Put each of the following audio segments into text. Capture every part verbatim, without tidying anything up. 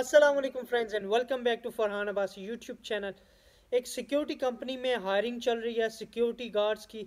अस्सलाम वालेकुम friends and welcome back to फरहानाबासी YouTube channel. एक सिक्योरिटी कंपनी में हायरिंग चल रही है सिक्योरिटी गार्ड्स की।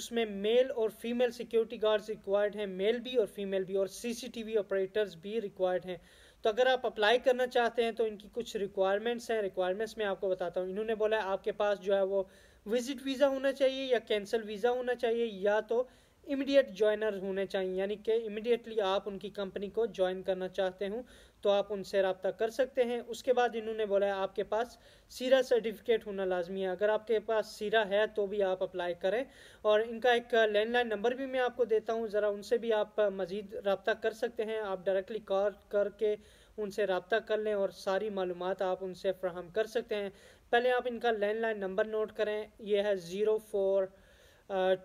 उसमें मेल और फीमेल सिक्योरिटी गार्ड्स रिक्वायर्ड हैं, मेल भी और फीमेल भी, और सीसीटीवी ऑपरेटर्स भी रिक्वायर्ड हैं। तो अगर आप अप्लाई करना चाहते हैं तो इनकी कुछ रिक्वायरमेंट्स हैं। रिक्वायरमेंट्स मैं आपको बताता हूँ। इन्होंने बोला है आपके पास जो है वो विजिट वीज़ा होना चाहिए या कैंसिल वीज़ा होना चाहिए या तो इमीडिएट जॉइनर होने चाहिए, यानी कि इमीडिएटली आप उनकी कंपनी को ज्वाइन करना चाहते हो तो आप उनसे रब्ता कर सकते हैं। उसके बाद इन्होंने बोला है आपके पास सीरा सर्टिफिकेट होना लाजमी है। अगर आपके पास सीरा है तो भी आप अप्लाई करें। और इनका एक लैंडलाइन नंबर भी मैं आपको देता हूं, ज़रा उनसे भी आप मज़ीद रब्ता कर सकते हैं। आप डायरेक्टली कॉल करके उनसे रब्ता कर लें और सारी मालूमात आप उनसे फ्राहम कर सकते हैं। पहले आप इनका लैंडलाइन नंबर नोट करें, यह है zero four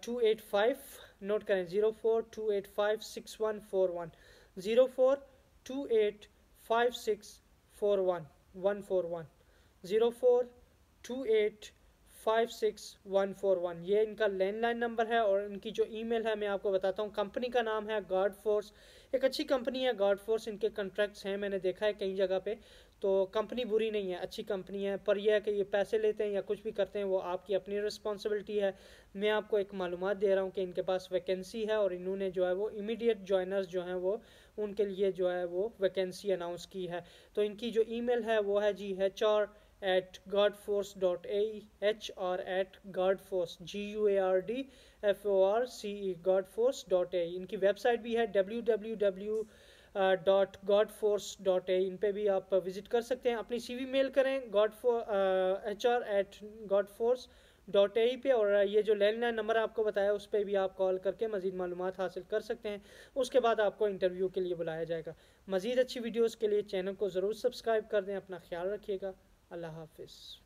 two eight five, note करें zero four two eight five six one four one, zero four two eight five six four one one four one, zero four two eight five six one four one. ये इनका landline number है। और इनकी जो email है मैं आपको बताता हूँ। कंपनी का नाम है गार्डफोर्स, एक अच्छी कंपनी है गार्डफोर्स। इनके कॉन्ट्रैक्ट्स हैं, मैंने देखा है कई जगह पे। तो कंपनी बुरी नहीं है, अच्छी कंपनी है, पर यह है कि ये पैसे लेते हैं या कुछ भी करते हैं वो आपकी अपनी रिस्पॉन्सिबिलिटी है। मैं आपको एक मालूमात दे रहा हूँ कि इनके पास वैकेंसी है और इन्होंने जो है वो इमीडिएट जॉइनर्स जो हैं वो उनके लिए जो है वो वैकेंसी अनाउंस की है। तो इनकी जो ईमेल है वो है G H R at Guardforce dot A E, hr at Guardforce G U A R D F O R C E Guardforce dot A E. इनकी वेबसाइट भी है W W W dot Guardforce dot A E. इन पे भी आप visit कर सकते हैं। अपनी सीवी मेल करें Guardforce H R at Guardforce dot A पे। और ये जो लैंडलाइन नंबर आपको बताया उस पर भी आप कॉल करके मज़ीद मालूमात हासिल कर सकते हैं। उसके बाद आपको इंटरव्यू के लिए बुलाया जाएगा। मज़ीद अच्छी वीडियोज़ के लिए चैनल को ज़रूर सब्सक्राइब कर दें। अपना ख्याल रखिएगा। अल्लाह हाफिज़।